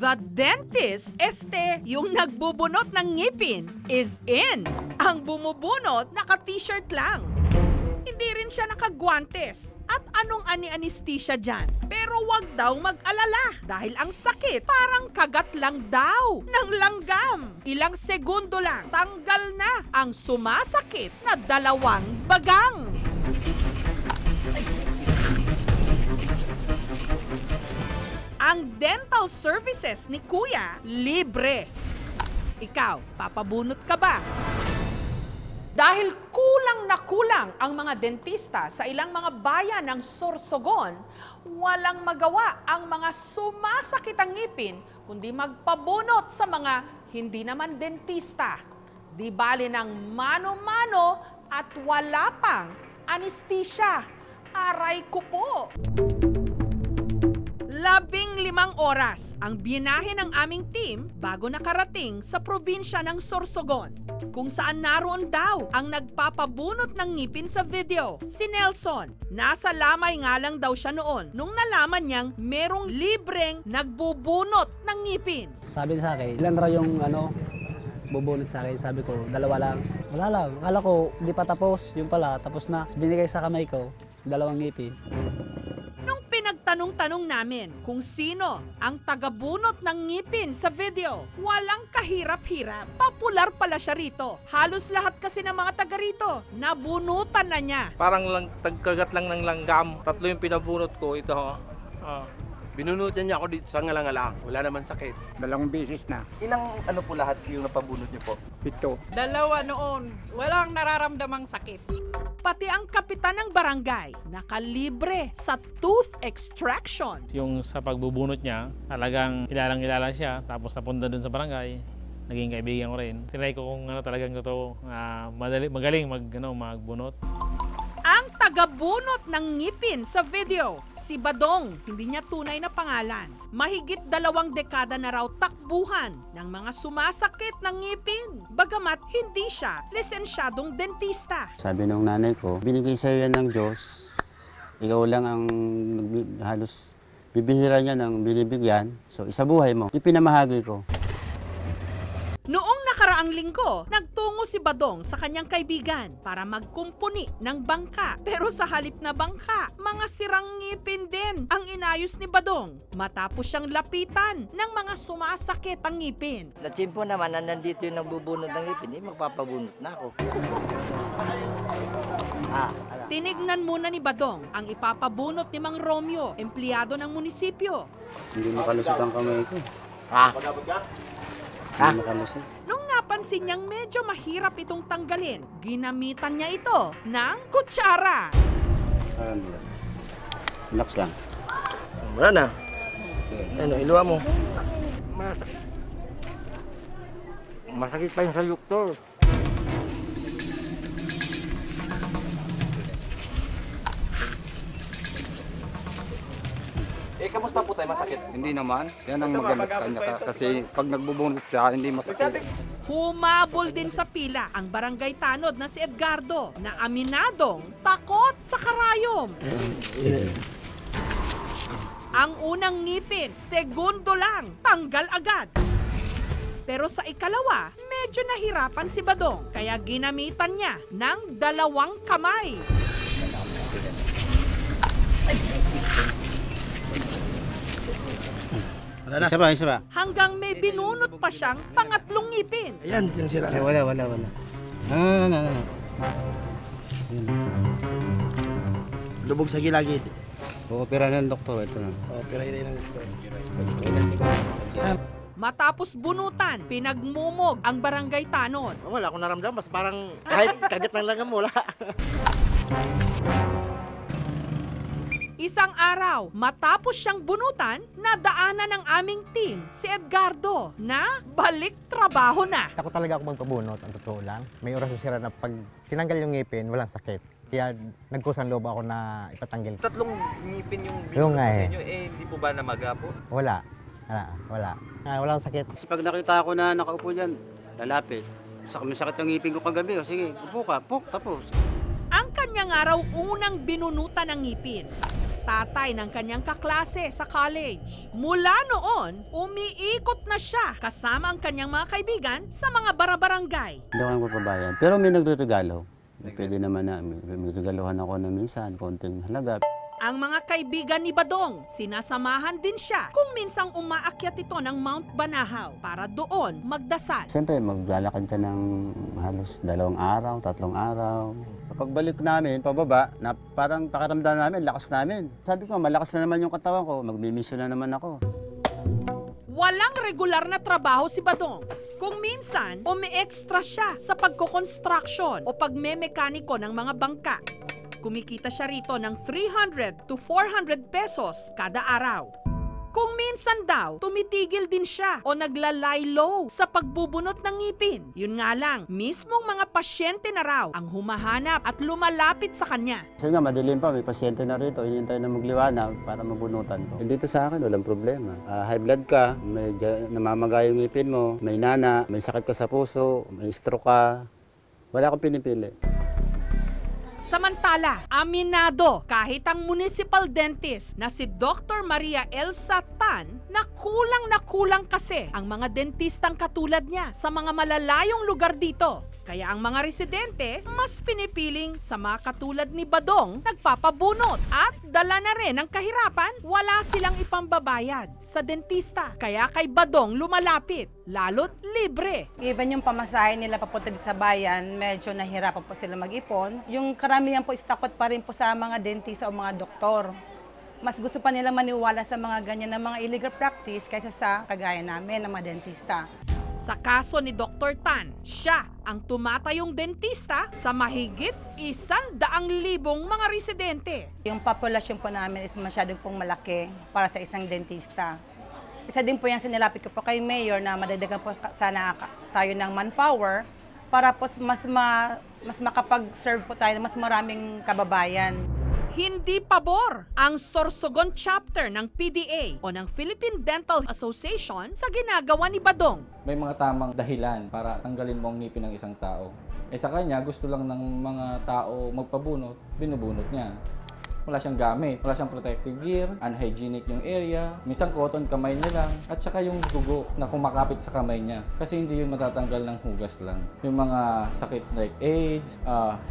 The dentist, yung nagbubunot ng ngipin, is in. Ang bumubunot, naka-t-shirt lang. Hindi rin siya nakagwantes. At anong ani-anesthesia dyan? Pero wag daw mag-alala dahil ang sakit parang kagat lang daw ng langgam. Ilang segundo lang, tanggal na ang sumasakit na dalawang bagang. Ang dental services ni Kuya, libre. Ikaw, papabunot ka ba? Dahil kulang na kulang ang mga dentista sa ilang mga bayan ng Sorsogon, walang magawa ang mga sumasakit ang ngipin kundi magpabunot sa mga hindi naman dentista. Di bali ng mano-mano at wala pang anesthesia. Aray ko po! 15 oras ang binahe ng aming team bago nakarating sa probinsya ng Sorsogon, kung saan naroon daw ang nagpapabunot ng ngipin sa video, si Nelson. Nasa lamay nga lang daw siya noon nung nalaman niyang merong libreng nagbubunot ng ngipin. Sabi niya sa akin, ilan raw yung bubunot sa akin? Sabi ko, dalawa lang. Wala lang. Akala ko, hindi pa tapos. Yung pala, tapos na. Binigay sa kamay ko, dalawang ngipin. Tanong-tanong namin kung sino ang tagabunot ng ngipin sa video. Walang kahirap-hirap. Popular pala siya rito. Halos lahat kasi ng mga taga rito, nabunutan na niya. Parang tagkagat lang ng langgam. 3 yung pinabunot ko. Ito ho. Binunutan niya ako dito sa ngalang-ngalang. Wala naman sakit. 2 beses na. Ilang po lahat yung napabunot niyo po? 7. 2 noon. Walang nararamdamang sakit. Pati ang kapitan ng barangay, nakalibre sa tooth extraction. Yung sa pagbubunot niya, talagang kilalang-kilala siya, tapos napunta dun sa barangay, naging kaibigan ko rin. Tinry ko kung talagang totoo, magaling magbunot. Ang tagabunot ng ngipin sa video, si Badong, hindi niya tunay na pangalan. Mahigit 2 dekada na raw takbuhan ng mga sumasakit ng ngipin, bagamat hindi siya lisensyadong dentista. Sabi ng nanay ko, binigay sa'yo yan ng Diyos, ikaw lang ang halos bibihira niya ng binibigyan, so isabuhay mo, ipinamahagi ko. Noong nakaraang linggo, nagtungo si Badong sa kanyang kaibigan para magkumpuni ng bangka. Pero sa halip na bangka, mga sirang ngipin din ang inayos ni Badong matapos siyang lapitan ng mga sumasakit ang ngipin. Natsimpo naman na nandito yung nagbubunot ng ngipin, magpapabunot na ako. Tinignan muna ni Badong ang ipapabunot ni Mang Romeo, empleyado ng munisipyo. Hindi makalusot ang kamay ko. Nung napansin niyang medyo mahirap itong tanggalin, ginamitan niya ito ng kutsara. Relax lang. Wala na. Iluwa mo. Masakit pa yung sayok to. Kamusta po tayo? Masakit? Hindi naman. Yan ang magalas kanya kasi pag nagbubunot siya, hindi masakit. Humabol din sa pila ang barangay tanod na si Edgardo na aminadong takot sa karayom. Ang unang ngipin, segundo lang, tanggal agad. Pero sa ikalawa, medyo nahirapan si Badong kaya ginamitan niya ng 2 kamay. Isa ba? Hanggang may binunot pa siyang pangatlong ngipin. Ayan, dyan sila. Wala. Lubog sa gilagid. Opera ng doktor, ito na. Matapos bunutan, pinagmumog ang barangay tanod. Wala akong naramdaman, mas parang kahit kagat ng langgam, wala. Isang araw, matapos siyang bunutan, nadaanan ng aming team si Edgardo na balik trabaho na. Takot talaga ako magpabunot, ang totoo lang. May oras na sira na pag tinanggal yung ngipin, walang sakit. Kaya nagkusang loob ako na ipatanggal. 3 ngipin yung binunot sa inyo, hindi po ba namaga po? Wala. Walang sakit. Kasi pag nakita ako na nakaupo dyan, lalapit. May sakit ng ngipin ko kagabi. O sige, upo ka, tapos. Ang kanyang araw unang binunutan ng ngipin. tatay ng kanyang kaklase sa college. Mula noon, umiikot na siya kasama ang kanyang mga kaibigan sa mga barabarangay. Hindi ako kapabayan, pero may nagtutugalo. Pwede naman na, nagtutugalohan ako na minsan, konting halaga. Ang mga kaibigan ni Badong, sinasamahan din siya kung minsang umaakyat ito ng Mount Banahaw para doon magdasal. Siyempre, maglalakad ka ng halos 2 araw, 3 araw. Pagbalik namin, pababa, na parang pakaramdam namin, lakas namin. Sabi ko, malakas na naman yung katawan ko, magmimisyon na naman ako. Walang regular na trabaho si Badong. Kung minsan, umi-extra siya sa pagko-construction o pagme-mekaniko ng mga bangka. Kumikita siya rito ng 300 to 400 pesos kada araw. Kung minsan daw, tumitigil din siya o nagla-lie low sa pagbubunot ng ngipin. Yun nga lang, mismong mga pasyente na raw ang humahanap at lumalapit sa kanya. Kasi nga, madilim pa, may pasyente na rito, hinihintay na magliwanag para mabunutan ko. Dito sa akin, walang problema. High blood ka, may namamaga yung ngipin mo, may nana, may sakit ka sa puso, may stroke ka. Wala akong pinipili. Samantala, aminado kahit ang municipal dentist na si Dr. Maria Elsa Tan na kulang kasi ang mga dentistang katulad niya sa mga malalayong lugar dito. Kaya ang mga residente mas pinipiling sa mga katulad ni Badong nagpapabunot at dala na rin ang kahirapan, wala silang ipambabayad sa dentista. Kaya kay Badong lumalapit, lalo't libre. Even yung pamasahe nila papunta sa bayan, medyo nahirapan po sila mag-ipon. Yung karamihan po is takot pa rin po sa mga dentista o mga doktor. Mas gusto pa nila maniwala sa mga ganyan na mga illegal practice kaysa sa kagaya namin ng mga dentista. Sa kaso ni Dr. Tan, siya ang tumatayong dentista sa mahigit 100,000 mga residente. Yung populasyon po namin is masyadong pong malaki para sa isang dentista. Isa din po yan sinilapit ko po kay Mayor na madagdagan po sana tayo ng manpower para po mas makapag-serve po tayo ng mas maraming kababayan. Hindi pabor ang Sorsogon chapter ng PDA o ng Philippine Dental Association sa ginagawa ni Badong. May mga tamang dahilan para tanggalin mo ang ngipin ng isang tao. Eh sa kanya, gusto lang ng mga tao magpabunot, binubunot niya. Wala siyang gamit, wala siyang protective gear, unhygienic yung area, minsan cotton kamay niya lang, at saka yung dugo na kumakapit sa kamay niya. Kasi hindi yun matatanggal ng hugas lang. Yung mga sakit like AIDS,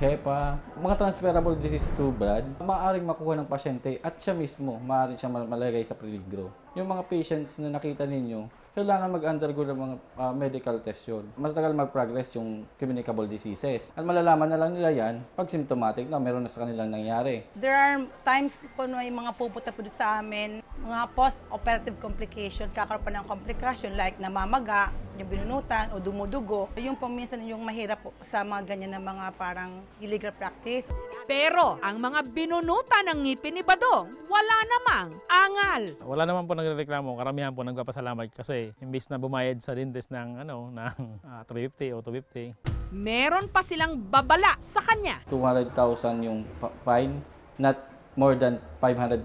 HEPA, mga transferable disease to blood, maaaring makuha ng pasyente at siya mismo maaaring siya malagay sa peligro. Yung mga patients na nakita ninyo, kailangan mag-undergo ng mga medical test yun. Matagal mag-progress yung communicable diseases. At malalaman na lang nila yan pag symptomatic na meron na sa kanilang nangyari. There are times po na may mga pupunta po sa amin, mga post-operative complications, kakaroon pa ng complication like namamaga, yung binunutan o dumudugo. Yung paminsan yung mahirap po sa mga ganyan na mga parang illegal practice. Pero ang mga binunutan ng ngipin ni Badong, wala namang angal. Wala naman po nagreklamo, karamihan po nagpapasalamat kasi imbis na bumayad sa dentist ng $350 o $250. Meron pa silang babala sa kanya. 200,000 yung fine, not more than 500,000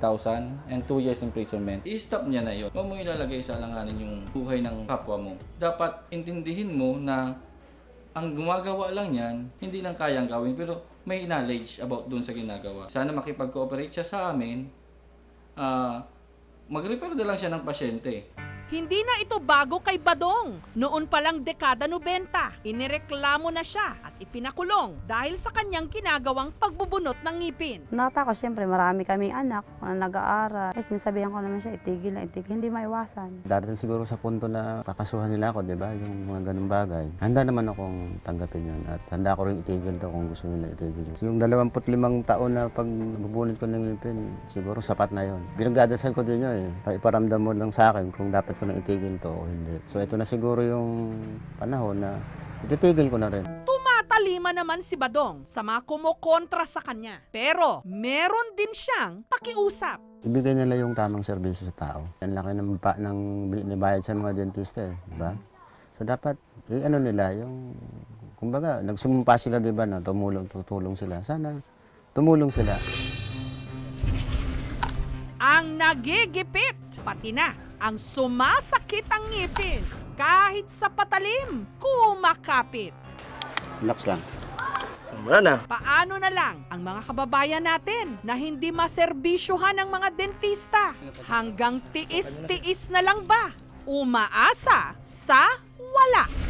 and 2 years imprisonment. I-stop niya na yun. Huwag mo ilalagay sa alanganin yung buhay ng kapwa mo. Dapat intindihin mo na ang gumagawa lang yan, hindi lang kayang gawin pero may knowledge about dun sa ginagawa. Sana makipag-cooperate siya sa amin, mag-refer na lang siya ng pasyente. Hindi na ito bago kay Badong. Noon palang dekada 90, inireklamo na siya at ipinakulong dahil sa kanyang ginagawang pagbubunot ng ngipin. Natakot siyempre, marami kaming anak na nag-aaral. Kasi sinasabihan ko naman siya, itigil na itigil, hindi maiwasan. Darating siguro sa punto na kakasuhan nila ako, di ba? Yung mga ganun bagay. Handa naman akong tanggapin yun at handa ako rin itigil daw kung gusto nila itigil yun. Yung 25 taon na pagbubunot ko ng ngipin, siguro sapat na yun. Pinagdadasal ko din yun eh. Iparamdam mo lang sa akin kung dapat na itigil to o hindi. So ito na siguro yung panahon na ititigil ko na rin. Tumatalima naman si Badong sa mga kumukontra sa kanya. Pero meron din siyang pakiusap. Ibigay nila yung tamang serbisyo sa tao. Ang laki ng binibayad sa mga dentista eh, diba? So dapat nila yung kumbaga nagsumpa sila, diba, na tutulong sila. Sana tumulong sila. Ang nagigipit, pati na ang sumasakit ang ngipin, kahit sa patalim, kumakapit. Relax lang. Wala na. Paano na lang ang mga kababayan natin na hindi maserbisyuhan ng mga dentista? Hanggang tiis-tiis na lang ba umaasa sa wala?